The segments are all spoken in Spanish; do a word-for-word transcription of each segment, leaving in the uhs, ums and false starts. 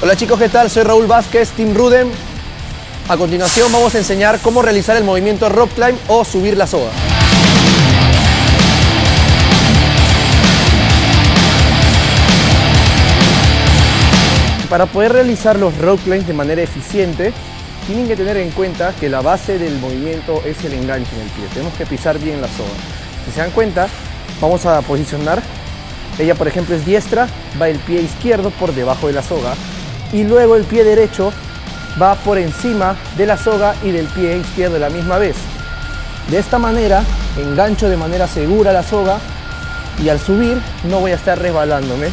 Hola chicos, ¿qué tal? Soy Raúl Vázquez, Team Rudem. A continuación vamos a enseñar cómo realizar el movimiento Rope Climb o subir la soga. Para poder realizar los Rope Climbs de manera eficiente, tienen que tener en cuenta que la base del movimiento es el enganche en el pie. Tenemos que pisar bien la soga. Si se dan cuenta, vamos a posicionar. Ella, por ejemplo, es diestra, va el pie izquierdo por debajo de la soga y luego el pie derecho va por encima de la soga y del pie izquierdo a la misma vez. De esta manera, engancho de manera segura la soga y al subir no voy a estar resbalándome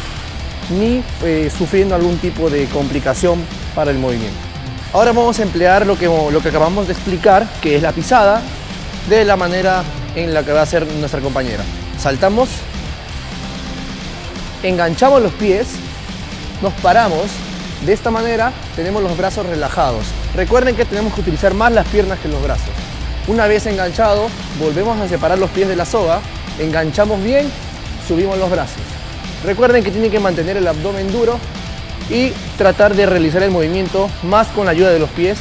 ni eh, sufriendo algún tipo de complicación para el movimiento. Ahora vamos a emplear lo que, lo que acabamos de explicar, que es la pisada, de la manera en la que va a hacer nuestra compañera. Saltamos, enganchamos los pies, nos paramos. De esta manera tenemos los brazos relajados. Recuerden que tenemos que utilizar más las piernas que los brazos. Una vez enganchado, volvemos a separar los pies de la soga, enganchamos bien, subimos los brazos. Recuerden que tienen que mantener el abdomen duro y tratar de realizar el movimiento más con la ayuda de los pies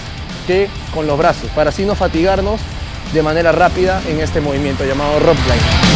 que con los brazos, para así no fatigarnos de manera rápida en este movimiento llamado Rope Climb.